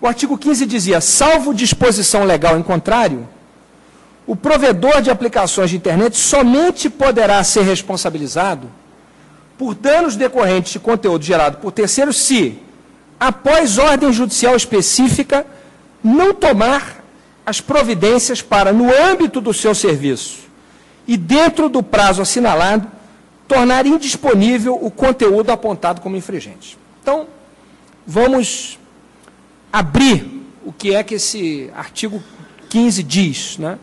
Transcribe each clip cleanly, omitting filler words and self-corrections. O artigo 15 dizia, salvo disposição legal em contrário, o provedor de aplicações de internet somente poderá ser responsabilizado por danos decorrentes de conteúdo gerado por terceiros se, após ordem judicial específica, não tomar as providências para, no âmbito do seu serviço e dentro do prazo assinalado, tornar indisponível o conteúdo apontado como infringente. Então, vamos abrir o que é que esse artigo 15 diz, né?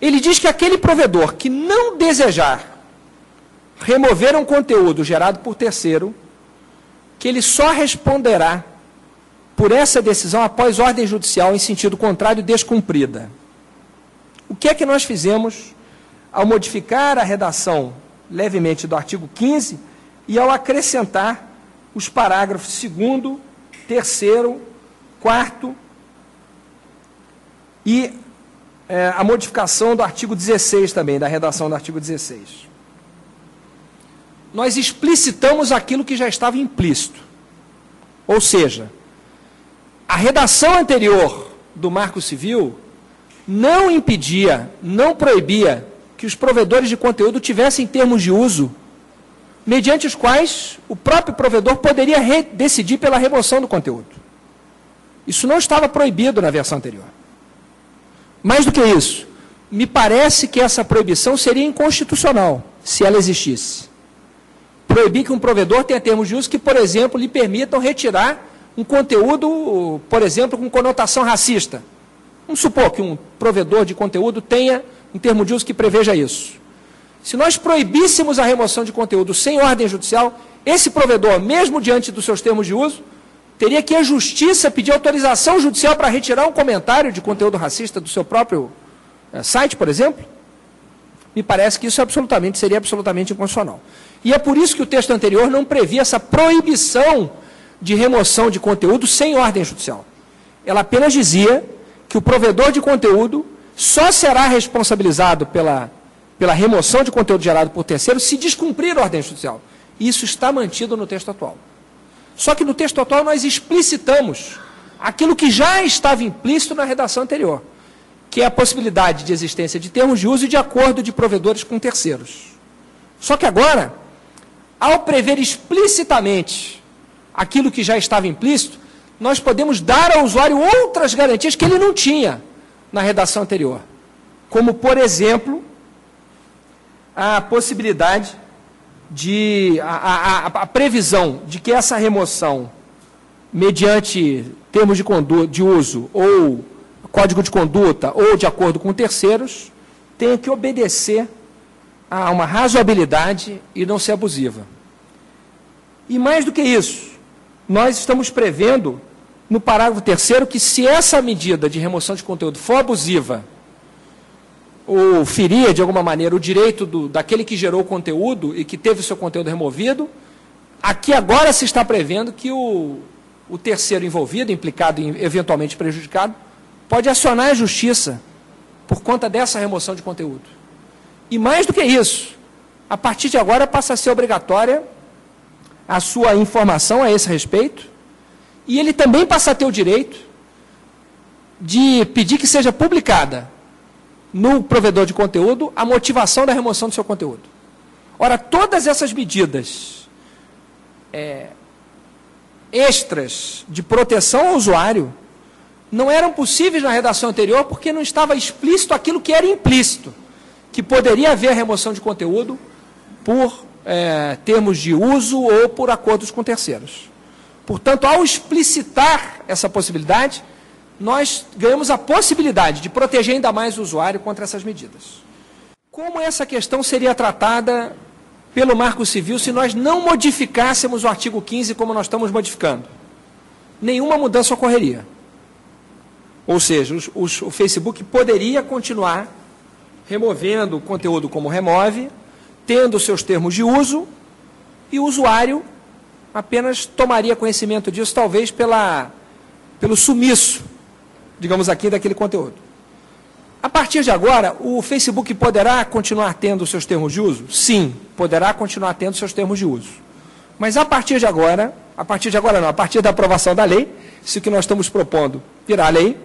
Ele diz que aquele provedor que não desejar remover um conteúdo gerado por terceiro, que ele só responderá por essa decisão após ordem judicial em sentido contrário descumprida. O que é que nós fizemos ao modificar a redação levemente do artigo 15 e ao acrescentar os parágrafos 2º, 3º, 4º e a modificação do artigo 16 também, da redação do artigo 16. Nós explicitamos aquilo que já estava implícito. Ou seja, a redação anterior do Marco Civil não impedia, não proibia que os provedores de conteúdo tivessem termos de uso, mediante os quais o próprio provedor poderia decidir pela remoção do conteúdo. Isso não estava proibido na versão anterior. Mais do que isso, me parece que essa proibição seria inconstitucional, se ela existisse. Proibir que um provedor tenha termos de uso que, por exemplo, lhe permitam retirar um conteúdo, por exemplo, com conotação racista. Vamos supor que um provedor de conteúdo tenha um termo de uso que preveja isso. Se nós proibíssemos a remoção de conteúdo sem ordem judicial, esse provedor, mesmo diante dos seus termos de uso, teria que a justiça pedir autorização judicial para retirar um comentário de conteúdo racista do seu próprio site, por exemplo? Me parece que isso é seria absolutamente inconstitucional. E é por isso que o texto anterior não previa essa proibição de remoção de conteúdo sem ordem judicial. Ela apenas dizia que o provedor de conteúdo só será responsabilizado pela remoção de conteúdo gerado por terceiro se descumprir a ordem judicial. Isso está mantido no texto atual. Só que no texto atual nós explicitamos aquilo que já estava implícito na redação anterior, que é a possibilidade de existência de termos de uso e de acordo de provedores com terceiros. Só que agora, ao prever explicitamente aquilo que já estava implícito, nós podemos dar ao usuário outras garantias que ele não tinha na redação anterior, como, por exemplo, a possibilidade a previsão de que essa remoção, mediante termos de uso ou código de conduta ou de acordo com terceiros, tenha que obedecer a uma razoabilidade e não ser abusiva. E mais do que isso, nós estamos prevendo no parágrafo 3º que se essa medida de remoção de conteúdo for abusiva, ou feria, de alguma maneira, o direito daquele que gerou o conteúdo e que teve o seu conteúdo removido, aqui agora se está prevendo que o terceiro envolvido, implicado e eventualmente prejudicado, pode acionar a justiça por conta dessa remoção de conteúdo. E mais do que isso, a partir de agora passa a ser obrigatória a sua informação a esse respeito, e ele também passa a ter o direito de pedir que seja publicada no provedor de conteúdo a motivação da remoção do seu conteúdo. Ora, todas essas medidas extras de proteção ao usuário não eram possíveis na redação anterior porque não estava explícito aquilo que era implícito, que poderia haver remoção de conteúdo por termos de uso ou por acordos com terceiros. Portanto, ao explicitar essa possibilidade, nós ganhamos a possibilidade de proteger ainda mais o usuário contra essas medidas. Como essa questão seria tratada pelo Marco Civil se nós não modificássemos o artigo 15 como nós estamos modificando? Nenhuma mudança ocorreria. Ou seja, o Facebook poderia continuar removendo o conteúdo como remove, tendo seus termos de uso, e o usuário apenas tomaria conhecimento disso, talvez pelo sumiço, digamos aqui, daquele conteúdo. A partir de agora, o Facebook poderá continuar tendo seus termos de uso? Sim, poderá continuar tendo seus termos de uso. Mas a partir de agora, A partir de agora não, a partir da aprovação da lei, se o que nós estamos propondo virar lei,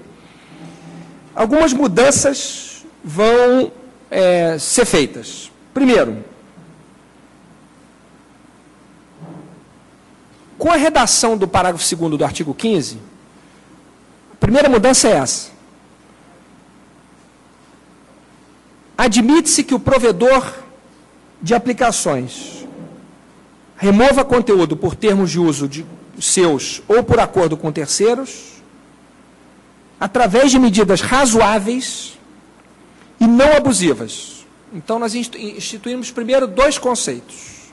algumas mudanças vão ser feitas. Primeiro, com a redação do parágrafo 2º do artigo 15, a primeira mudança é essa. Admite-se que o provedor de aplicações remova conteúdo por termos de uso de seus ou por acordo com terceiros, através de medidas razoáveis e não abusivas. Então, nós instituímos primeiro dois conceitos.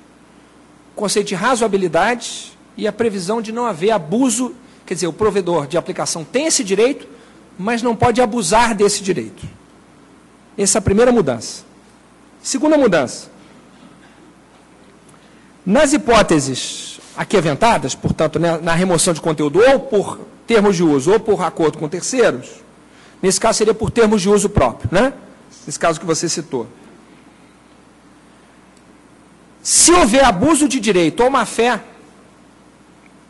O conceito de razoabilidade e a previsão de não haver abuso, quer dizer, o provedor de aplicação tem esse direito, mas não pode abusar desse direito. Essa é a primeira mudança. Segunda mudança. Nas hipóteses aqui aventadas, portanto, na remoção de conteúdo ou por termos de uso ou por acordo com terceiros, nesse caso seria por termos de uso próprio, né? Nesse caso que você citou. Se houver abuso de direito ou má-fé,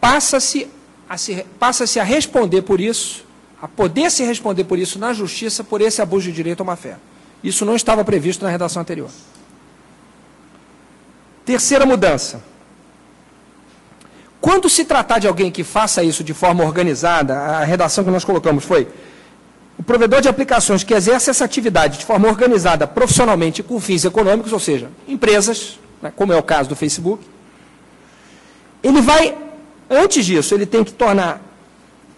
passa-se a responder por isso, a poder se responder por isso na justiça por esse abuso de direito ou má-fé. Isso não estava previsto na redação anterior. Terceira mudança. Quando se tratar de alguém que faça isso de forma organizada, a redação que nós colocamos foi: o provedor de aplicações que exerce essa atividade de forma organizada, profissionalmente, com fins econômicos, ou seja, empresas, né, como é o caso do Facebook, ele vai, antes disso, ele tem que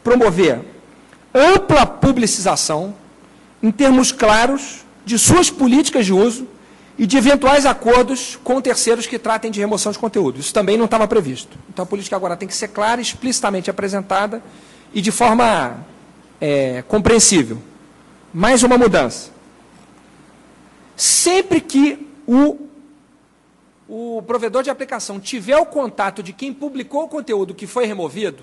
promover ampla publicização, em termos claros, de suas políticas de uso, e de eventuais acordos com terceiros que tratem de remoção de conteúdo. Isso também não estava previsto. Então, a política agora tem que ser clara, explicitamente apresentada e de forma compreensível. Mais uma mudança. Sempre que o provedor de aplicação tiver o contato de quem publicou o conteúdo que foi removido,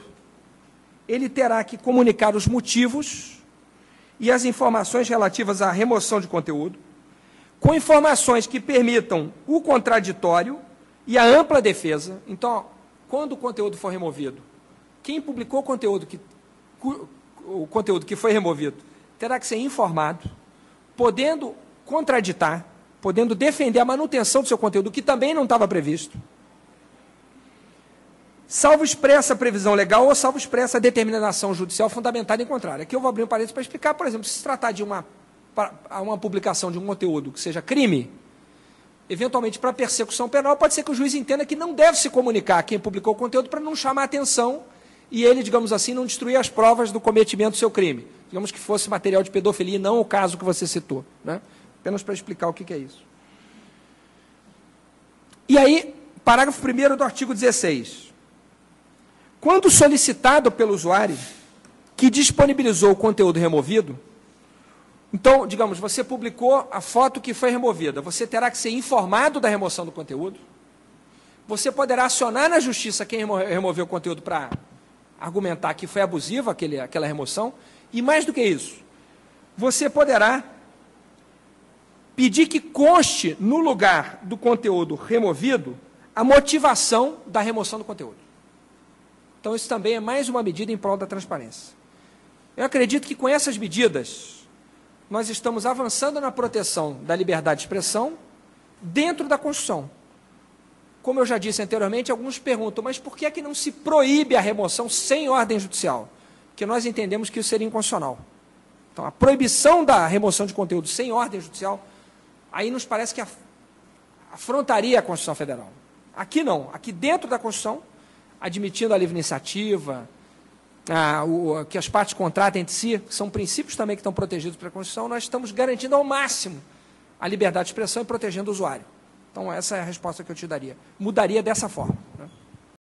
ele terá que comunicar os motivos e as informações relativas à remoção de conteúdo, com informações que permitam o contraditório e a ampla defesa. Então, quando o conteúdo for removido, quem publicou o conteúdo que foi removido terá que ser informado, podendo contraditar, podendo defender a manutenção do seu conteúdo, que também não estava previsto, salvo expressa previsão legal ou salvo expressa determinação judicial fundamentada em contrário. Aqui eu vou abrir um parênteses para explicar, por exemplo, se se tratar de uma publicação de um conteúdo que seja crime, eventualmente para persecução penal, pode ser que o juiz entenda que não deve se comunicar a quem publicou o conteúdo para não chamar atenção e ele, digamos assim, não destruir as provas do cometimento do seu crime. Digamos que fosse material de pedofilia e não o caso que você citou, né? Apenas para explicar o que é isso. E aí, parágrafo 1º do artigo 16. Quando solicitado pelo usuário que disponibilizou o conteúdo removido, então, digamos, você publicou a foto que foi removida, você terá que ser informado da remoção do conteúdo, você poderá acionar na justiça quem removeu o conteúdo para argumentar que foi abusiva aquela remoção, e mais do que isso, você poderá pedir que conste no lugar do conteúdo removido a motivação da remoção do conteúdo. Então, isso também é mais uma medida em prol da transparência. Eu acredito que com essas medidas nós estamos avançando na proteção da liberdade de expressão dentro da Constituição. Como eu já disse anteriormente, alguns perguntam, mas por que é que não se proíbe a remoção sem ordem judicial? Porque nós entendemos que isso seria inconstitucional. Então, a proibição da remoção de conteúdo sem ordem judicial, aí nos parece que afrontaria a Constituição Federal. Aqui não. Aqui dentro da Constituição, admitindo a livre iniciativa, que as partes contratem entre si, que são princípios também que estão protegidos pela Constituição, nós estamos garantindo ao máximo a liberdade de expressão e protegendo o usuário. Então, essa é a resposta que eu te daria. Mudaria dessa forma.